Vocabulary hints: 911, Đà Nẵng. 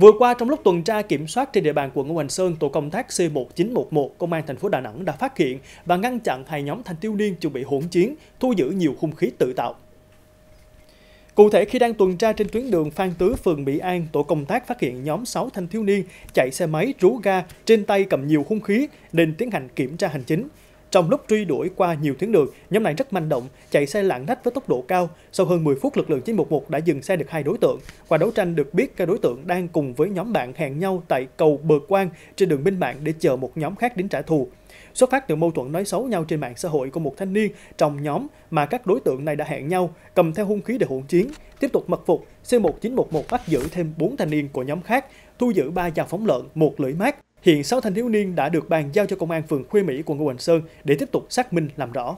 Vừa qua, trong lúc tuần tra kiểm soát trên địa bàn quận Ngũ Hành Sơn, tổ công tác C1911 Công an thành phố Đà Nẵng đã phát hiện và ngăn chặn hai nhóm thanh thiếu niên chuẩn bị hỗn chiến, thu giữ nhiều hung khí tự tạo. Cụ thể, khi đang tuần tra trên tuyến đường Phan Tứ, phường Mỹ An, tổ công tác phát hiện nhóm 6 thanh thiếu niên chạy xe máy rú ga, trên tay cầm nhiều hung khí nên tiến hành kiểm tra hành chính. Trong lúc truy đuổi qua nhiều tuyến đường, nhóm này rất manh động, chạy xe lạng lách với tốc độ cao. Sau hơn 10 phút, lực lượng 911 đã dừng xe được hai đối tượng. Qua đấu tranh được biết, các đối tượng đang cùng với nhóm bạn hẹn nhau tại cầu Bờ Quang trên đường Minh Mạng để chờ một nhóm khác đến trả thù. Xuất phát từ mâu thuẫn nói xấu nhau trên mạng xã hội của một thanh niên trong nhóm mà các đối tượng này đã hẹn nhau, cầm theo hung khí để hỗn chiến. Tiếp tục mật phục, C1911 bắt giữ thêm 4 thanh niên của nhóm khác, thu giữ 3 dao phóng lợn, 1 lưỡi mát. Hiện 6 thanh thiếu niên đã được bàn giao cho Công an phường Khuê Mỹ, quận Ngũ Hành Sơn để tiếp tục xác minh làm rõ.